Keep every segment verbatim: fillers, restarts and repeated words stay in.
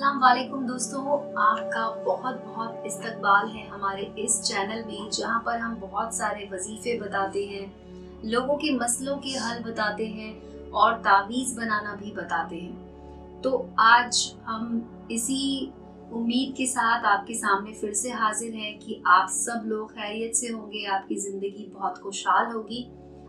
अस्सलाम वालेकुम दोस्तों, आपका बहुत बहुत इस्तकबाल है हमारे इस चैनल में, जहां पर हम बहुत सारे वजीफे बताते हैं, लोगों के मसलों के हल बताते हैं और तावीज़ बनाना भी बताते हैं। तो आज हम इसी उम्मीद के साथ आपके सामने फिर से हाजिर हैं कि आप सब लोग खैरियत से होंगे, आपकी ज़िंदगी बहुत खुशहाल होगी।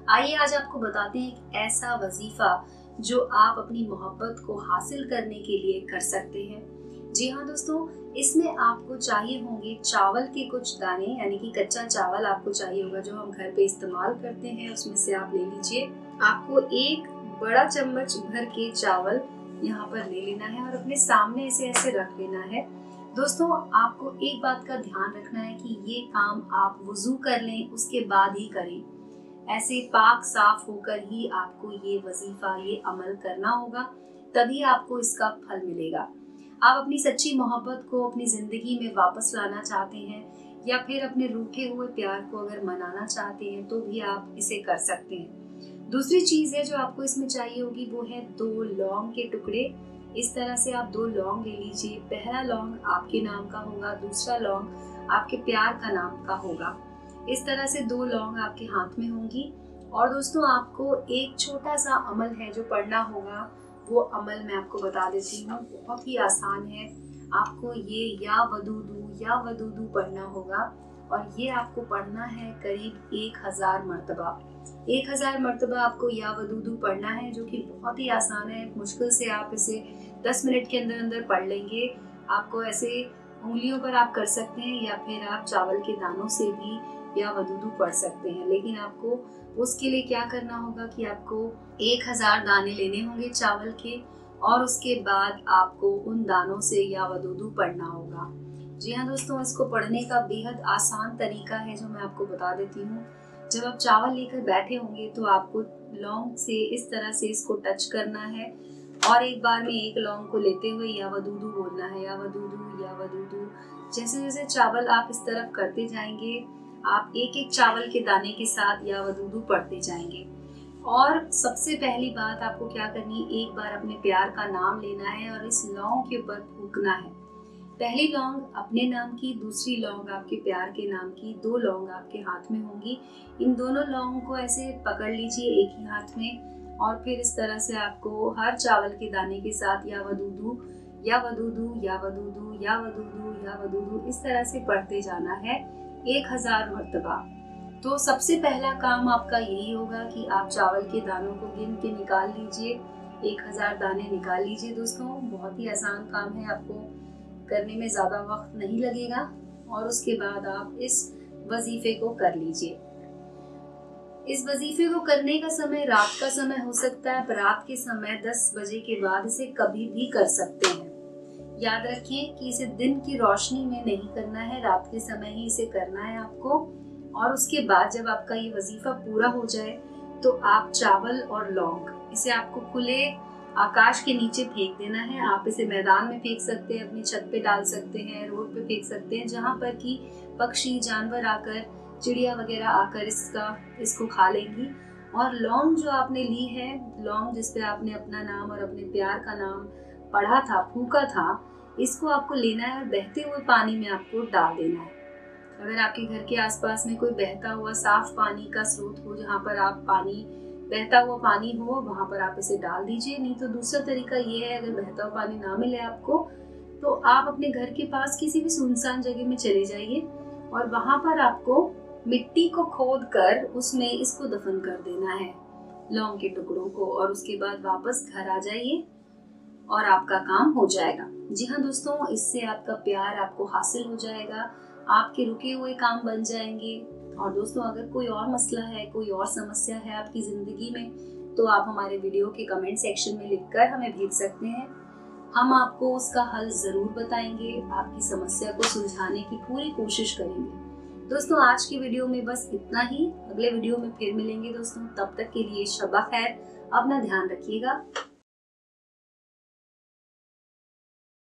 आइए आज आपको बताते हैं एक ऐसा वजीफ़ा जो आप अपनी मोहब्बत को हासिल करने के लिए कर सकते हैं। जी हाँ दोस्तों, इसमें आपको चाहिए होंगे चावल के कुछ दाने, यानी कि कच्चा चावल आपको चाहिए होगा जो हम घर पे इस्तेमाल करते हैं, उसमें से आप ले लीजिए। आपको एक बड़ा चम्मच भर के चावल यहाँ पर ले लेना है और अपने सामने इसे ऐसे रख लेना है। दोस्तों आपको एक बात का ध्यान रखना है कि ये काम आप वुजू कर लें उसके बाद ही करें। ऐसे पाक साफ होकर ही आपको ये वजीफा, ये अमल करना होगा, तभी आपको इसका फल मिलेगा। आप अपनी सच्ची मोहब्बत को अपनी ज़िंदगी में वापस लाना चाहते हैं या फिर अपने रूठे हुए प्यार को अगर मनाना चाहते हैं तो भी आप इसे कर सकते हैं। दूसरी चीज़ है जो आपको इसमें चाहिए होगी, वो है दो लौंग के टुकड़े। इस तरह से आप दो लौंग ले लीजिए। पहला लौंग आपके नाम का होगा, दूसरा लौंग आपके प्यार का नाम का होगा। इस तरह से दो लौंग आपके हाथ में होंगी। और दोस्तों आपको एक छोटा सा अमल है जो पढ़ना होगा, वो अमल मैं आपको बता देती हूँ, बहुत ही आसान है। आपको ये या वदूदू या वदूदू पढ़ना होगा और ये आपको पढ़ना है करीब एक हज़ार मरतबा। एक हज़ार मरतबा आपको या वदूदू पढ़ना है, जो कि बहुत ही आसान है। मुश्किल से आप इसे दस मिनट के अंदर अंदर पढ़ लेंगे। आपको ऐसे उंगलियों पर आप कर सकते हैं या फिर आप चावल के दानों से भी या वदूदू पढ़ सकते हैं, लेकिन आपको उसके लिए क्या करना होगा कि आपको एक हज़ार दाने लेने होंगे चावल के और उसके बाद आपको उन दानों से या वदूदू पढ़ना होगा। जी हाँ दोस्तों, इसको पढ़ने का बेहद आसान तरीका है जो मैं आपको बता देती हूँ। जब आप चावल लेकर बैठे होंगे तो आपको लौंग से इस तरह से इसको टच करना है और एक बार में एक लौंग को लेते हुए या वदूदू बोलना है, या वदूदू या वदूदू। जैसे जैसे चावल आप इस तरफ करते जाएंगे, आप एक एक चावल के दाने के साथ या वदूदू पढ़ते जाएंगे। और सबसे पहली बात आपको क्या करनी है, एक बार अपने प्यार का नाम लेना है और इस लौंग के ऊपर फूंकना है। पहली लौंग अपने नाम की, दूसरी लौंग आपके प्यार के नाम की। दो लौंग आपके हाथ में होंगी। इन दोनों लौंग को ऐसे पकड़ लीजिए एक ही हाथ में और फिर इस तरह से आपको हर चावल के दाने के साथ या वदूदू या वदूदू या वदूदू या वदूदू या वदूदू इस तरह से पढ़ते जाना है एक हज़ार मरतबा। तो सबसे पहला काम आपका यही होगा कि आप चावल के दानों को गिन के निकाल लीजिए, एक हज़ार दाने निकाल लीजिए। दोस्तों बहुत ही आसान काम है, आपको करने में ज़्यादा वक्त नहीं लगेगा। और उसके बाद आप इस वजीफे को कर लीजिए। इस वजीफे को करने का समय रात का समय हो सकता है, पर रात के समय दस बजे के बाद इसे कभी भी कर सकते हैं। याद रखें कि इसे दिन की रोशनी में नहीं करना है, रात के समय ही इसे करना है आपको। और उसके बाद जब आपका ये वजीफा पूरा हो जाए तो आप चावल और लौंग इसे आपको खुले आकाश के नीचे फेंक देना है। आप इसे मैदान में फेंक सकते हैं, अपनी छत पे डाल सकते हैं, रोड पे फेंक सकते हैं, जहाँ पर कि पक्षी जानवर आकर, चिड़िया वगैरह आकर इसका इसको खा लेंगी। और लौंग जो आपने ली है, लौंग जिसपे आपने अपना नाम और अपने प्यार का नाम पढ़ा था, फूका था, इसको आपको लेना है और बहते हुए पानी में आपको डाल देना है। अगर आपके घर के आसपास में कोई बहता हुआ साफ पानी का स्रोत हो, जहाँ पर आप पानी बहता हुआ पानी हो, वहाँ पर आप इसे डाल दीजिए। नहीं तो दूसरा तरीका ये है, अगर बहता हुआ पानी ना मिले आपको तो आप अपने घर के पास किसी भी सुनसान जगह में चले जाइए और वहाँ पर आपको मिट्टी को खोद कर उसमें इसको दफन कर देना है, लौंग के टुकड़ों को। और उसके बाद वापस घर आ जाइए और आपका काम हो जाएगा। जी हाँ दोस्तों, इससे आपका प्यार आपको हासिल हो जाएगा, आपके रुके हुए काम बन जाएंगे। और दोस्तों अगर कोई और मसला है, कोई और समस्या है आपकी ज़िंदगी में, तो आप हमारे वीडियो के कमेंट सेक्शन में लिखकर हमें भेज सकते हैं। हम आपको उसका हल ज़रूर बताएंगे, आपकी समस्या को सुलझाने की पूरी कोशिश करेंगे। दोस्तों आज की वीडियो में बस इतना ही, अगले वीडियो में फिर मिलेंगे दोस्तों। तब तक के लिए शबा खैर, अपना ध्यान रखिएगा।